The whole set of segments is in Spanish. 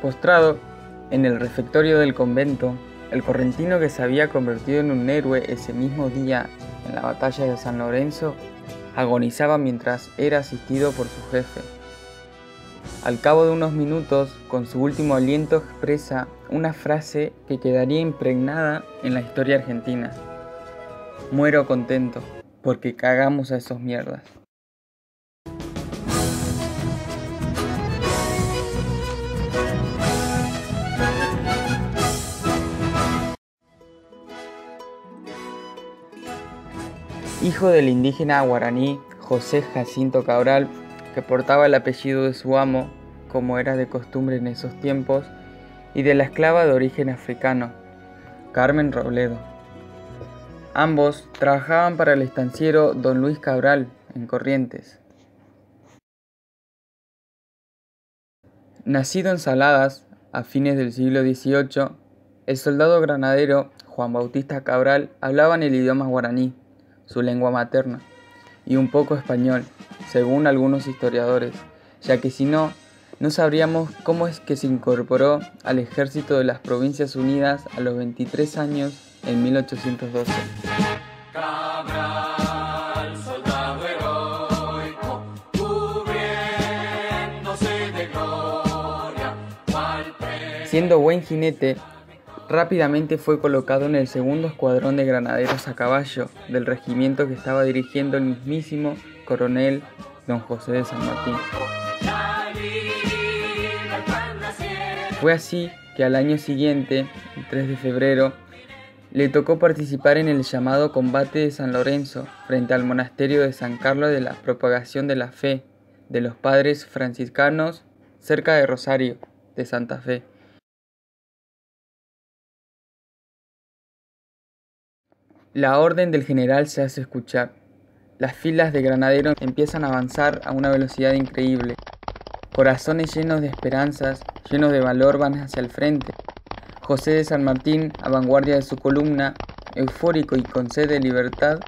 Postrado en el refectorio del convento, el correntino que se había convertido en un héroe ese mismo día en la batalla de San Lorenzo, agonizaba mientras era asistido por su jefe. Al cabo de unos minutos, con su último aliento expresa una frase que quedaría impregnada en la historia argentina: muero contento, porque cagamos a esos mierdas. Hijo del indígena guaraní José Jacinto Cabral, que portaba el apellido de su amo, como era de costumbre en esos tiempos, y de la esclava de origen africano, Carmen Robledo. Ambos trabajaban para el estanciero don Luis Cabral, en Corrientes. Nacido en Saladas, a fines del siglo XVIII, el soldado granadero Juan Bautista Cabral hablaba en el idioma guaraní, su lengua materna, y un poco español, según algunos historiadores, ya que si no, no sabríamos cómo es que se incorporó al ejército de las Provincias Unidas a los 23 años en 1812. Cabral, soldado heroico, cubriéndose de gloria, siendo buen jinete, rápidamente fue colocado en el segundo escuadrón de granaderos a caballo del regimiento que estaba dirigiendo el mismísimo coronel don José de San Martín. Fue así que al año siguiente, el 3 de febrero, le tocó participar en el llamado combate de San Lorenzo frente al monasterio de San Carlos de la Propagación de la Fe de los padres franciscanos cerca de Rosario de Santa Fe. La orden del general se hace escuchar. Las filas de granaderos empiezan a avanzar a una velocidad increíble. Corazones llenos de esperanzas, llenos de valor, van hacia el frente. José de San Martín, a vanguardia de su columna, eufórico y con sed de libertad,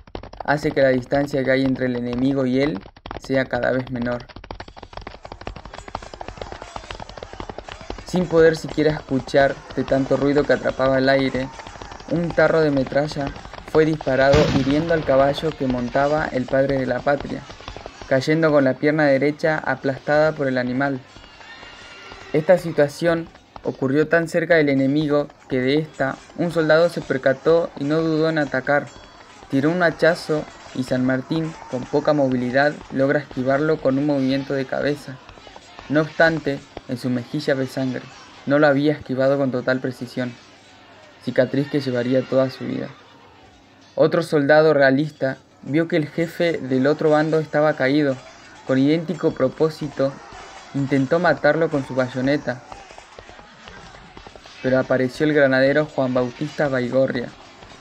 hace que la distancia que hay entre el enemigo y él sea cada vez menor. Sin poder siquiera escuchar de tanto ruido que atrapaba el aire, un tarro de metralla fue disparado hiriendo al caballo que montaba el padre de la patria, cayendo con la pierna derecha aplastada por el animal. Esta situación ocurrió tan cerca del enemigo que de esta un soldado se percató y no dudó en atacar. Tiró un hachazo y San Martín, con poca movilidad, logra esquivarlo con un movimiento de cabeza. No obstante, en su mejilla ve sangre. No lo había esquivado con total precisión, cicatriz que llevaría toda su vida. Otro soldado realista vio que el jefe del otro bando estaba caído. Con idéntico propósito, intentó matarlo con su bayoneta, pero apareció el granadero Juan Bautista Baigorria.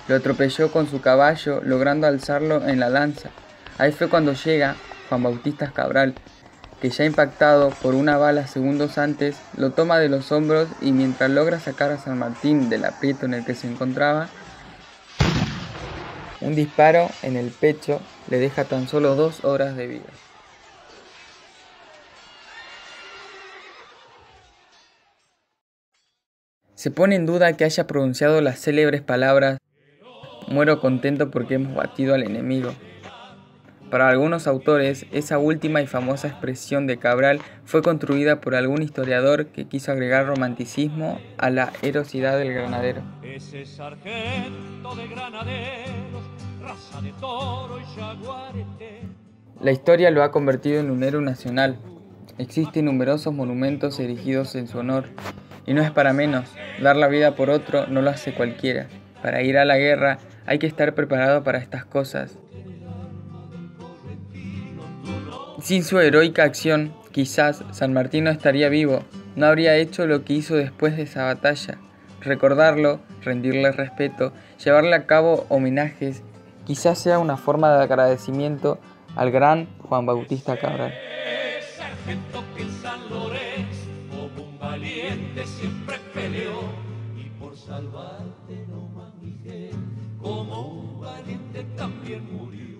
Lo atropelló con su caballo, logrando alzarlo en la lanza. Ahí fue cuando llega Juan Bautista Cabral, que ya impactado por una bala segundos antes, lo toma de los hombros y mientras logra sacar a San Martín del aprieto en el que se encontraba, un disparo en el pecho le deja tan solo 2 horas de vida. Se pone en duda que haya pronunciado las célebres palabras «muero contento porque hemos batido al enemigo». Para algunos autores, esa última y famosa expresión de Cabral fue construida por algún historiador que quiso agregar romanticismo a la heroicidad del granadero. Ese sargento de granaderos, raza de toro y jaguarete. La historia lo ha convertido en un héroe nacional. Existen numerosos monumentos erigidos en su honor. Y no es para menos, dar la vida por otro no lo hace cualquiera. Para ir a la guerra hay que estar preparado para estas cosas. Sin su heroica acción, quizás San Martín no estaría vivo, no habría hecho lo que hizo después de esa batalla. Recordarlo, rendirle respeto, llevarle a cabo homenajes, quizás sea una forma de agradecimiento al gran Juan Bautista Cabral. Como un valiente también murió.